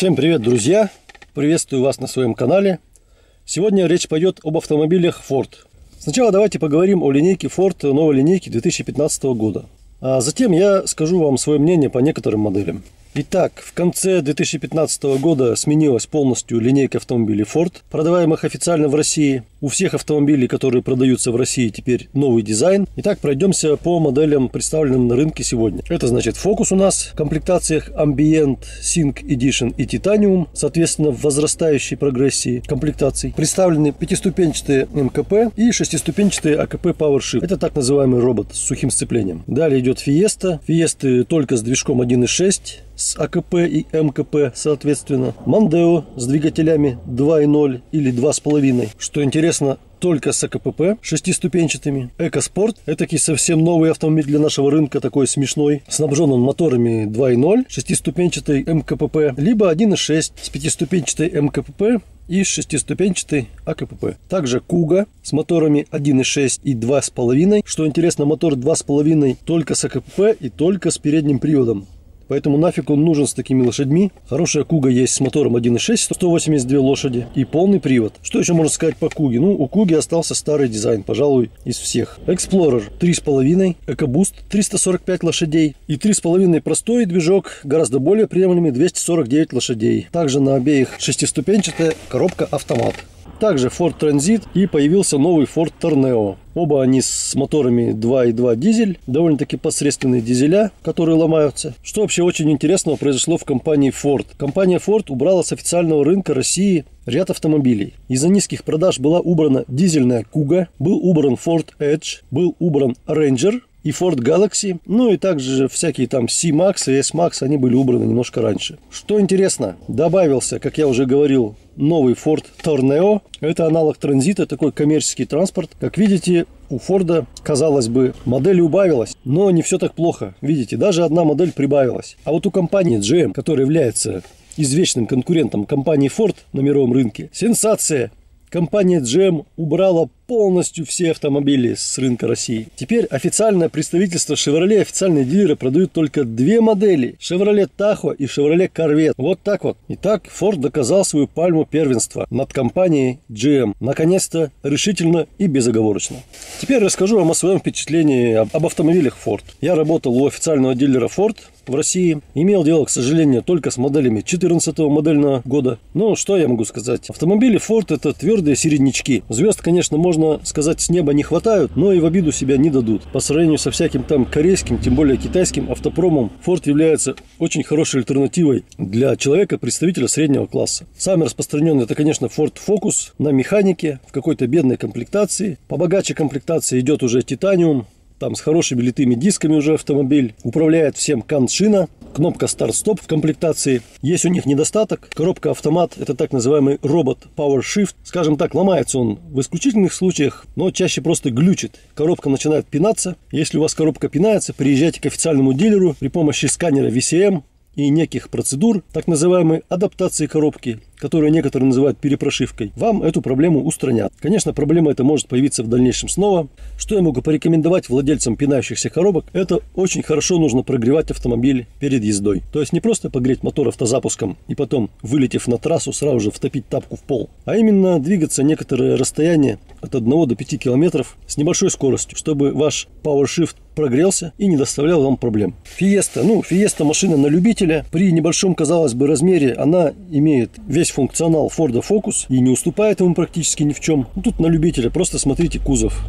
Всем привет, друзья! Приветствую вас на своем канале. Сегодня речь пойдет об автомобилях Ford. Сначала давайте поговорим о линейке Ford, новой линейке 2015 года. А затем я скажу вам свое мнение по некоторым моделям. Итак, в конце 2015 года сменилась полностью линейка автомобилей Ford, продаваемых официально в России. У всех автомобилей, которые продаются в России, теперь новый дизайн. Итак, пройдемся по моделям, представленным на рынке сегодня. Это значит Focus у нас в комплектациях Ambient, Sync Edition и Titanium, соответственно, в возрастающей прогрессии комплектаций. Представлены 5-ступенчатые МКП и 6-ступенчатые АКП PowerShift. Это так называемый робот с сухим сцеплением. Далее идет Fiesta. Fiesta только с движком 1.6. с АКП и МКП, соответственно. Mondeo с двигателями 2.0 или 2.5. Что интересно, только с АКПП 6-ступенчатыми. EcoSport – это совсем новый автомобиль для нашего рынка, такой смешной. Снабжен он моторами 2.0, 6-ступенчатой МКПП, либо 1.6 с 5-ступенчатой МКПП и 6-ступенчатой АКПП. Также Kuga с моторами 1.6 и 2.5. Что интересно, мотор 2.5 только с АКПП и только с передним приводом. Поэтому нафиг он нужен с такими лошадьми. Хорошая Kuga есть с мотором 1.6, 182 лошади и полный привод. Что еще можно сказать по Kuga? Ну, у Kuga остался старый дизайн, пожалуй, из всех. Explorer 3.5, EcoBoost 345 лошадей и 3.5 простой движок, гораздо более приемлемый 249 лошадей. Также на обеих 6-ступенчатая коробка-автомат. Также Ford Transit и появился новый Ford Torneo. Оба они с моторами 2.2 дизель, довольно-таки посредственные дизеля, которые ломаются. Что вообще очень интересного произошло в компании Ford? Компания Ford убрала с официального рынка России ряд автомобилей. Из-за низких продаж была убрана дизельная Kuga, был убран Ford Edge, был убран Ranger и Ford Galaxy, ну и также всякие там C-Max и S-Max, они были убраны немножко раньше. Что интересно, добавился, как я уже говорил, новый Ford Torneo. Это аналог Транзита, такой коммерческий транспорт. Как видите, у Форда, казалось бы, модель убавилась, но не все так плохо. Видите, даже одна модель прибавилась. А вот у компании GM, которая является извечным конкурентом компании Ford на мировом рынке, сенсация! Компания GM убрала полностью все автомобили с рынка России. Теперь официальное представительство Chevrolet, официальные дилеры продают только две модели. Chevrolet Tahoe и Chevrolet Corvette. Вот так вот. Итак, Ford доказал свою пальму первенства над компанией GM. Наконец-то, решительно и безоговорочно. Теперь расскажу вам о своем впечатлении об автомобилях Ford. Я работал у официального дилера Ford в России. Имел дело, к сожалению, только с моделями 14-го модельного года. Ну, что я могу сказать? Автомобили Ford — это твердые середнячки. Звезд, конечно, можно сказать, с неба не хватают, но и в обиду себя не дадут. По сравнению со всяким там корейским, тем более китайским автопромом, Ford является очень хорошей альтернативой для человека, представителя среднего класса. Самый распространенный — это, конечно, Ford Focus на механике, в какой-то бедной комплектации. Побогаче комплектации идет уже Titanium. Там с хорошими литыми дисками уже автомобиль. Управляет всем кант-шина. Кнопка старт-стоп в комплектации. Есть у них недостаток. Коробка-автомат — это так называемый робот PowerShift. Скажем так, ломается он в исключительных случаях, но чаще просто глючит. Коробка начинает пинаться. Если у вас коробка пинается, приезжайте к официальному дилеру при помощи сканера VCM и неких процедур, так называемой адаптации коробки, которые некоторые называют перепрошивкой, вам эту проблему устранят. Конечно, проблема эта может появиться в дальнейшем снова. Что я могу порекомендовать владельцам пинающихся коробок? Это очень хорошо нужно прогревать автомобиль перед ездой. То есть не просто погреть мотор автозапуском и потом, вылетев на трассу, сразу же втопить тапку в пол, а именно двигаться некоторое расстояние от 1 до 5 километров с небольшой скоростью, чтобы ваш PowerShift прогрелся и не доставлял вам проблем. Fiesta. Ну, Fiesta машина на любителя. При небольшом, казалось бы, размере она имеет весь функционал Ford Focus и не уступает ему практически ни в чем. Тут на любителя, просто смотрите кузов.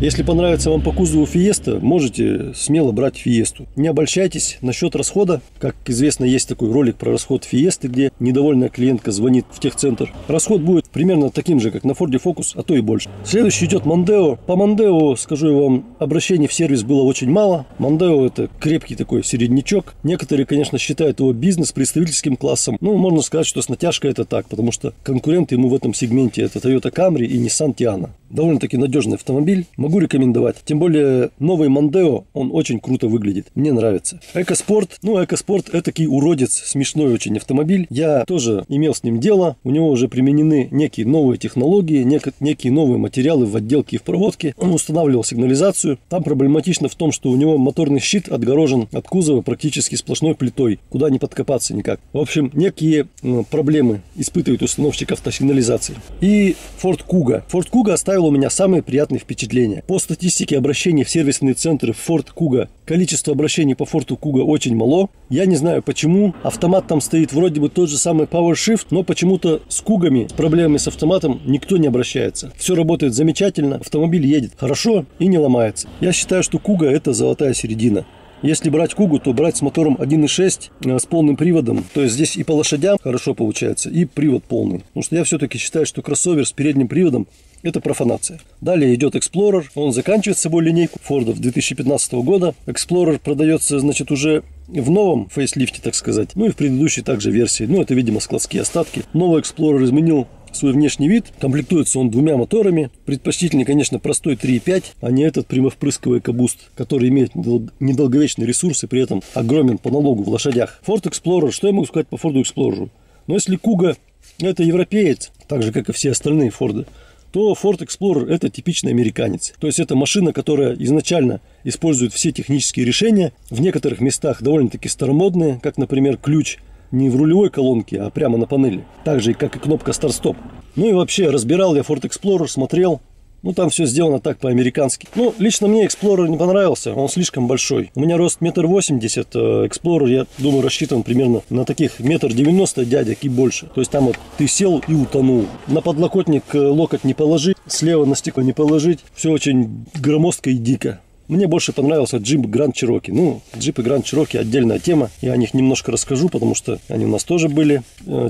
Если понравится вам по кузову Fiesta, можете смело брать Fiesta. Не обольщайтесь насчет расхода. Как известно, есть такой ролик про расход Fiesta, где недовольная клиентка звонит в техцентр. Расход будет примерно таким же, как на Ford Focus, а то и больше. Следующий идет Mondeo. По Mondeo, скажу я вам, обращений в сервис было очень мало. Mondeo — это крепкий такой середнячок. Некоторые, конечно, считают его бизнес-представительским классом. Ну, можно сказать, что с натяжкой это так, потому что конкуренты ему в этом сегменте — это Toyota Camry и Nissan Tiana. Довольно-таки надежный автомобиль. могу рекомендовать. Тем более новый Мондео, он очень круто выглядит. Мне нравится. Экоспорт. Ну, Экоспорт это такой уродец. Смешной очень автомобиль. Я тоже имел с ним дело. У него уже применены некие новые технологии, некие новые материалы в отделке и в проводке. Он устанавливал сигнализацию. Там проблематично в том, что у него моторный щит отгорожен от кузова практически сплошной плитой. Куда не подкопаться никак. В общем, некие проблемы испытывает установщик автосигнализации. И Ford Kuga. Ford Kuga оставил у меня самые приятные впечатления. По статистике обращений в сервисные центры Ford Kuga количество обращений по Ford Kuga очень мало. Я не знаю почему. Автомат там стоит вроде бы тот же самый PowerShift, но почему-то с Кугами, с проблемами с автоматом никто не обращается. Все работает замечательно, автомобиль едет хорошо и не ломается. Я считаю, что Kuga это золотая середина. Если брать Кугу, то брать с мотором 1.6 с полным приводом. То есть здесь и по лошадям хорошо получается, и привод полный. Потому что я все-таки считаю, что кроссовер с передним приводом это профанация. Далее идет Explorer. Он заканчивает собой линейку Фордов 2015 года. Explorer продается, значит, уже в новом фейслифте, так сказать. Ну и в предыдущей также версии. Ну это, видимо, складские остатки. Новый Explorer изменил свой внешний вид. Комплектуется он двумя моторами. Предпочтительнее, конечно, простой 3.5, а не этот прямовпрысковый EcoBoost, который имеет недолговечный ресурс и при этом огромен по налогу в лошадях. Ford Explorer. Что я могу сказать по Ford Explorer? Но если Kuga это европеец, так же, как и все остальные Форды, то Ford Explorer это типичный американец. То есть это машина, которая изначально использует все технические решения. В некоторых местах довольно-таки старомодные, как, например, ключ. Не в рулевой колонке, а прямо на панели. Так же, как и кнопка старт-стоп. Ну и вообще, разбирал я Ford Explorer, смотрел. Ну там все сделано так по-американски. Ну, лично мне Explorer не понравился. Он слишком большой. У меня рост 1,80 метра. Explorer, я думаю, рассчитан примерно на таких 1,90 метра дядек и больше. То есть там вот ты сел и утонул. На подлокотник локоть не положи. Слева на стекло не положить. Все очень громоздко и дико. Мне больше понравился джип Grand Cherokee. Ну, джипы Grand Cherokee отдельная тема. Я о них немножко расскажу, потому что они у нас тоже были.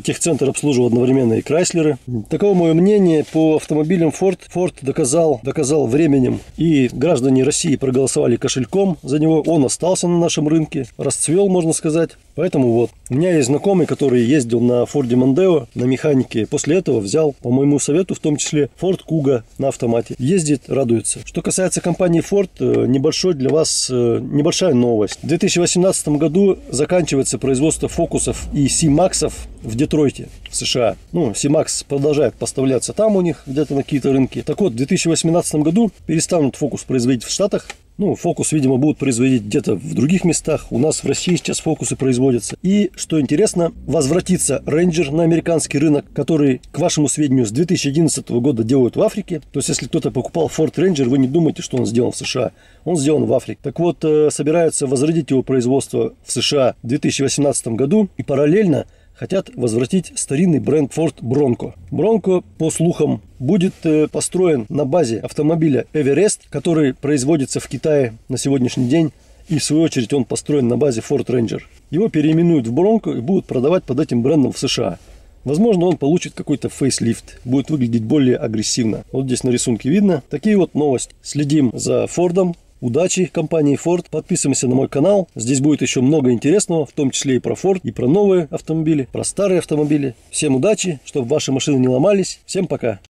Техцентр обслуживал одновременно и Крайслеры. Таково мое мнение по автомобилям Ford. Ford доказал временем. И граждане России проголосовали кошельком за него. Он остался на нашем рынке. Расцвел, можно сказать. Поэтому вот. У меня есть знакомый, который ездил на Форде Мондео на механике. После этого взял, по моему совету, в том числе Ford Kuga на автомате. Ездит, радуется. Что касается компании Ford, небольшой для вас небольшая новость. В 2018 году заканчивается производство Фокусов и Си-Максов в Детройте, в США. Ну, Си-Макс продолжает поставляться там у них, где-то на какие-то рынки. Так вот, в 2018 году перестанут Фокус производить в Штатах. Ну, Фокус, видимо, будут производить где-то в других местах. У нас в России сейчас Фокусы производятся. И, что интересно, возвратится Рейнджер на американский рынок, который, к вашему сведению, с 2011 года делают в Африке. То есть, если кто-то покупал Ford Ranger, вы не думайте, что он сделан в США. Он сделан в Африке. Так вот, собираются возродить его производство в США в 2018 году. И параллельно хотят возвратить старинный бренд Ford Bronco. Bronco, по слухам, будет построен на базе автомобиля Everest, который производится в Китае на сегодняшний день. И в свою очередь он построен на базе Ford Ranger. Его переименуют в Bronco и будут продавать под этим брендом в США. Возможно, он получит какой-то фейслифт, будет выглядеть более агрессивно. Вот здесь на рисунке видно. Такие вот новости. Следим за Фордом. Удачи компании Ford. Подписываемся на мой канал. Здесь будет еще много интересного, в том числе и про Ford, и про новые автомобили, про старые автомобили. Всем удачи, чтобы ваши машины не ломались. Всем пока.